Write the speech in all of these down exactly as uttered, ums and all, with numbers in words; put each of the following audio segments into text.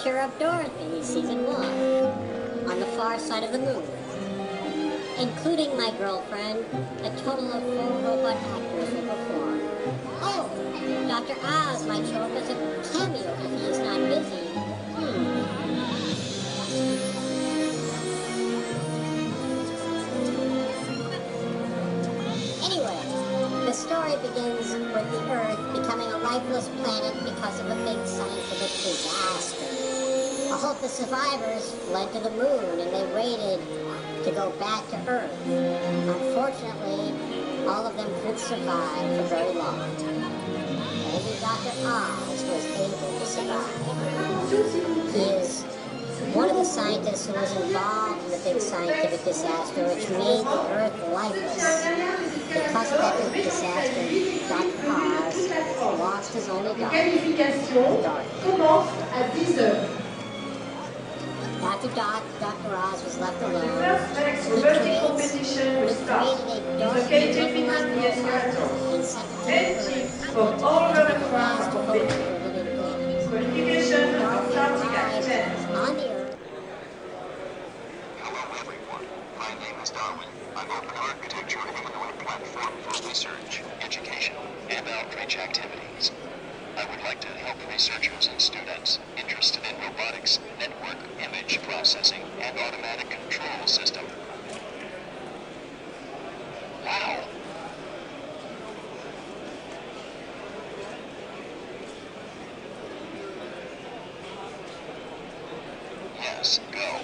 Adventure of Dorothy, Season one, on the far side of the moon. Including my girlfriend, a total of four robot actors will perform. Oh, Doctor Oz might show up as a cameo if he is not busy. Hmm. Anyway, the story begins with the Earth becoming a lifeless planet because of a big scientific disaster. All of the survivors fled to the moon and they waited to go back to Earth. Unfortunately, all of them couldn't survive for very long. Only Doctor Oz was able to survive. He is one of the scientists who was involved in the big scientific disaster which made the Earth lifeless. Because of that big disaster, Doctor Oz lost his only daughter. After Doctor Oz was left alone, he created a dark and sent it to on the Earth. Hello everyone, my name is Darwin. I'm open architecture and a platform for research, education, and outreach activities. I would like to help researchers and students interested in robotics, network, image processing, and automatic control system. Wow! Yes, go.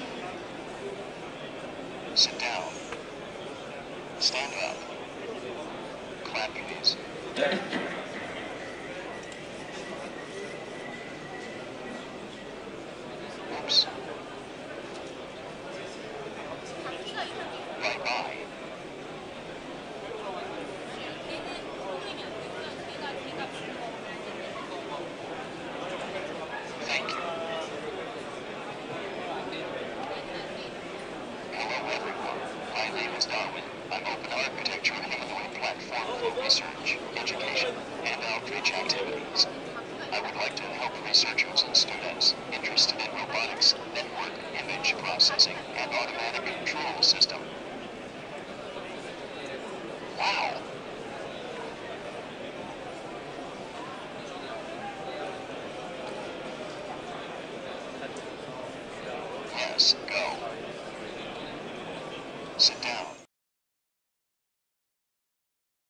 Sit down. Stand up. Clap, please. Darwin, I'm open architecture and a platform for research.